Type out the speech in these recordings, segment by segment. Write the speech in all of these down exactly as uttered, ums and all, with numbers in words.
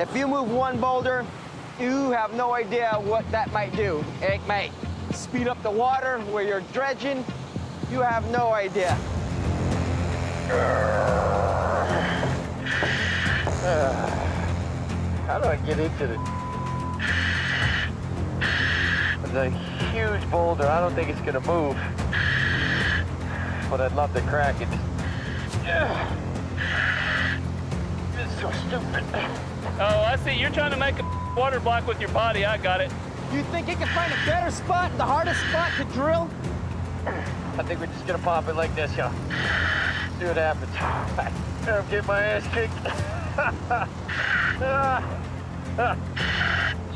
If you move one boulder, you have no idea what that might do. It might speed up the water where you're dredging. You have no idea. Uh, how do I get into this? It's a huge boulder. I don't think it's gonna move, but I'd love to crack it. Uh, this is so stupid. Oh, I see. You're trying to make a water block with your body. I got it. You think you can find a better spot, the hardest spot to drill? I think we're just gonna pop it like this, y'all. See what happens. I'm getting my ass kicked.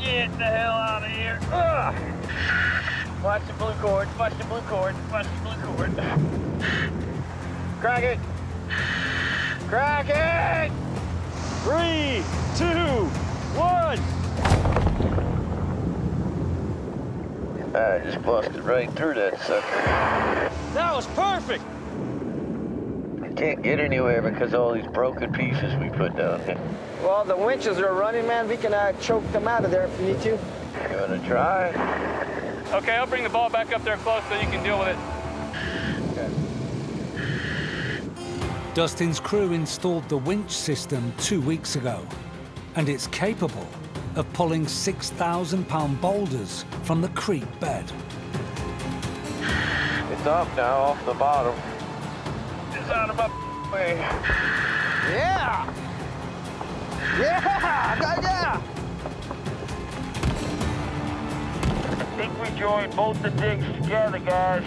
Get the hell out of here. Watch the blue cord, watch the blue cord, watch the blue cord. Crack it. Crack it! Three, two, one. I just busted right through that sucker. That was perfect. Can't get anywhere because of all these broken pieces we put down here. Well, the winches are running, man. We can uh, choke them out of there if we need to. Gonna try. Okay, I'll bring the ball back up there close so you can deal with it. Okay. Dustin's crew installed the winch system two weeks ago, and it's capable of pulling six thousand pound boulders from the creek bed. It's up now, off the bottom. Out of my way. Yeah! Yeah! Yeah! I think we joined both the digs together, guys.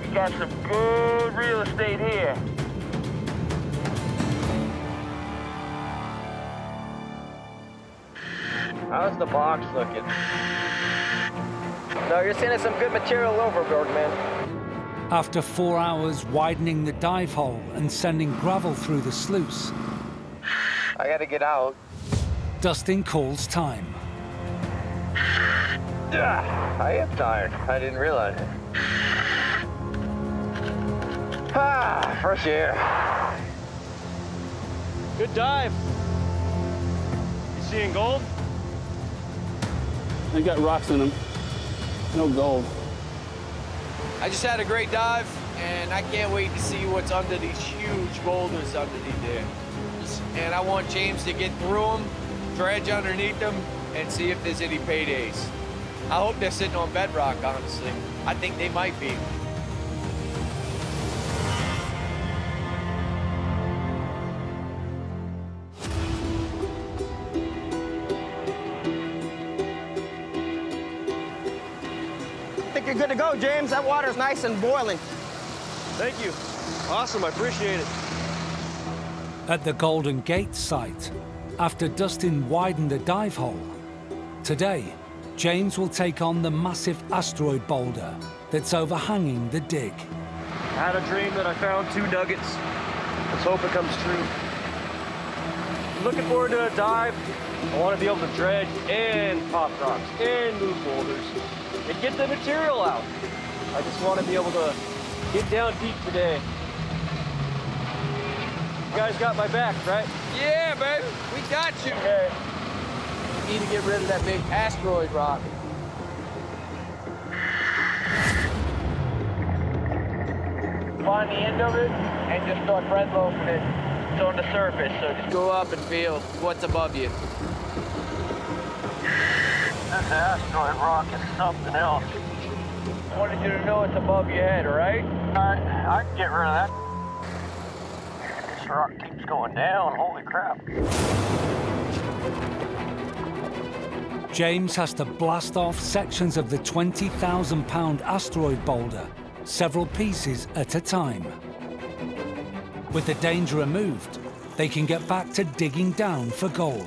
We got some good real estate here. How's the box looking? No, you're sending some good material overboard, man. After four hours widening the dive hole and sending gravel through the sluice, I gotta get out. Dustin calls time. I am tired. I didn't realize it. Ah, fresh air. Good dive. You seeing gold? They got rocks in them. No gold. I just had a great dive, and I can't wait to see what's under these huge boulders underneath there. And I want James to get through them, dredge underneath them, and see if there's any paydays. I hope they're sitting on bedrock, honestly. I think they might be. You're good to go, James. That water's nice and boiling. Thank you. Awesome, I appreciate it. At the Golden Gate site, after Dustin widened the dive hole, today, James will take on the massive asteroid boulder that's overhanging the dig. I had a dream that I found two nuggets. Let's hope it comes true. I'm looking forward to a dive. I want to be able to dredge and pop rocks and move boulders and get the material out. I just want to be able to get down deep today. You guys got my back, right? Yeah, baby, we got you. Okay. We need to get rid of that big asteroid rock. Find the end of it and just start red loafing it. It's on the surface, so just go up and feel what's above you. This asteroid rock is something else. I wanted you to know it's above your head, right? Alright, I can get rid of that. This rock keeps going down, holy crap. James has to blast off sections of the twenty thousand pound asteroid boulder, several pieces at a time. With the danger removed, they can get back to digging down for gold.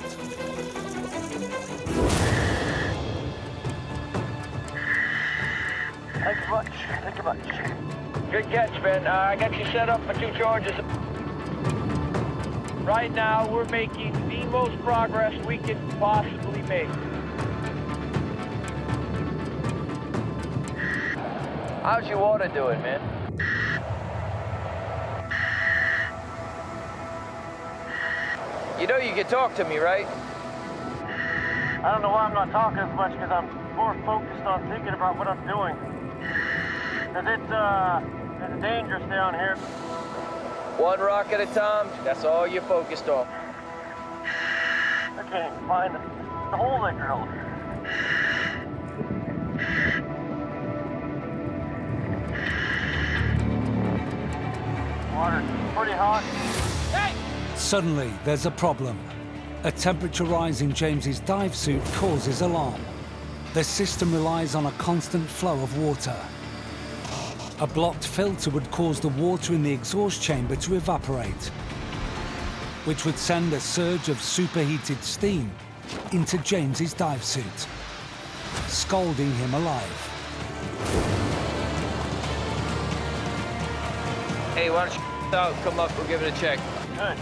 Thank you much, thank you much. Good catch, Ben. Uh, I got you set up for two charges. Right now, we're making the most progress we can possibly make. How's your water doing, man? You know you can talk to me, right? I don't know why I'm not talking as much, because I'm more focused on thinking about what I'm doing. Because it's, uh, it's dangerous down here. One rock at a time, that's all you're focused on. I can't even find the hole they drilled. Water's pretty hot. Hey! Suddenly, there's a problem. A temperature rise in James's dive suit causes alarm. The system relies on a constant flow of water. A blocked filter would cause the water in the exhaust chamber to evaporate, which would send a surge of superheated steam into James's dive suit, scalding him alive. Hey, why don't you out, come up, we'll give it a check. Good.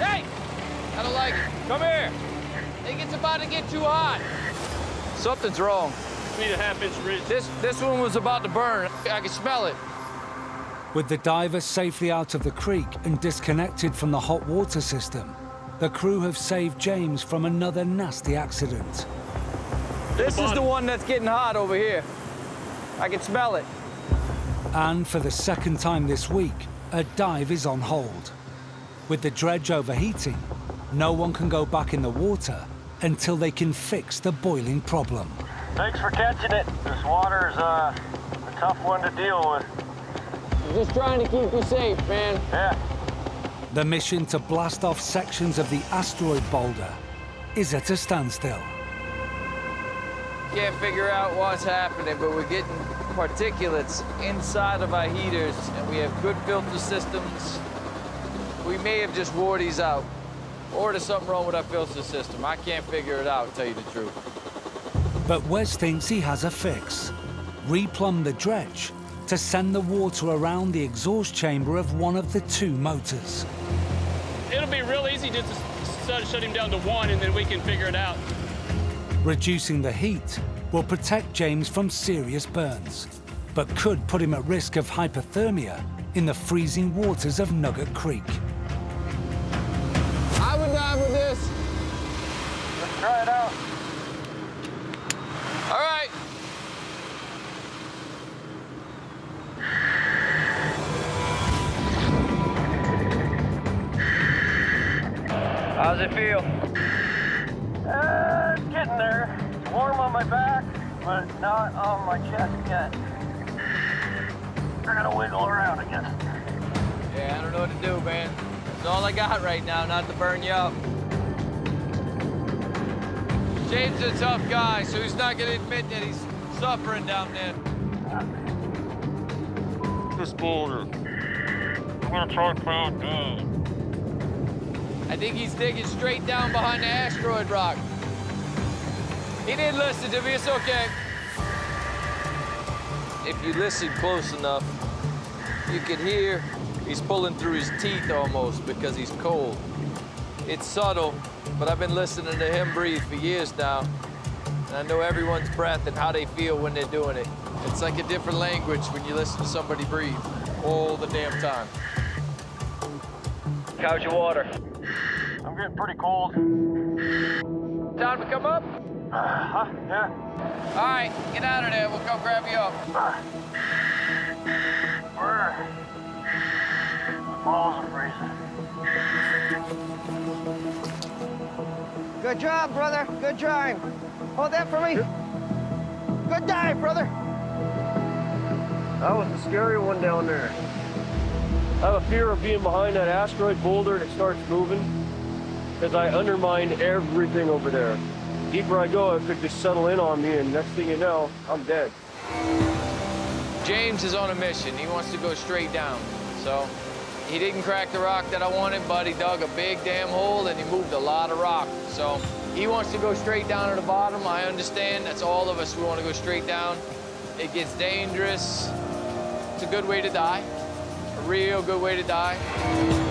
Hey! I don't like it. Come here! I think it's about to get too hot. Something's wrong. Need a half-inch ridge. This, this one was about to burn. I could smell it. With the diver safely out of the creek and disconnected from the hot water system, the crew have saved James from another nasty accident. This is the one that's getting hot over here. I can smell it. And for the second time this week, a dive is on hold. With the dredge overheating, no one can go back in the water until they can fix the boiling problem. Thanks for catching it. This water's uh, a tough one to deal with. Just trying to keep you safe, man. Yeah. The mission to blast off sections of the asteroid boulder is at a standstill. Can't figure out what's happening, but we're getting particulates inside of our heaters, and we have good filter systems. We may have just wore these out, or there's something wrong with our filter system. I can't figure it out, to tell you the truth. But Wes thinks he has a fix. Replumb the dredge to send the water around the exhaust chamber of one of the two motors. It'll be real easy just to shut him down to one, and then we can figure it out. Reducing the heat will protect James from serious burns, but could put him at risk of hypothermia in the freezing waters of Nugget Creek. I would dive with this. Let's try it out. All right. How's it feel? Uh, it's getting there. It's warm on my back, but it's not on my chest yet. We're gonna wiggle around, I guess. Yeah, I don't know what to do, man. That's all I got right now, not to burn you up. James is a tough guy, so he's not gonna admit that he's suffering down there. This boulder. I'm gonna try to pound down. I think he's digging straight down behind the asteroid rock. He didn't listen to me, it's okay. If you listen close enough, you can hear he's pulling through his teeth almost because he's cold. It's subtle, but I've been listening to him breathe for years now, and I know everyone's breath and how they feel when they're doing it. It's like a different language when you listen to somebody breathe all the damn time. How's your water? I'm getting pretty cold. Time to come up? Uh-huh, yeah. All right, get out of there. We'll come grab you up. My balls are freezing. Good job, brother. Good job. Hold that for me. Good dive, brother. That was a scary one down there. I have a fear of being behind that asteroid boulder and it starts moving, because I undermine everything over there. The deeper I go, it could just settle in on me, and next thing you know, I'm dead. James is on a mission. He wants to go straight down, so. He didn't crack the rock that I wanted, but he dug a big damn hole and he moved a lot of rock. So he wants to go straight down to the bottom. I understand. That's all of us. We want to go straight down. It gets dangerous. It's a good way to die. A real good way to die.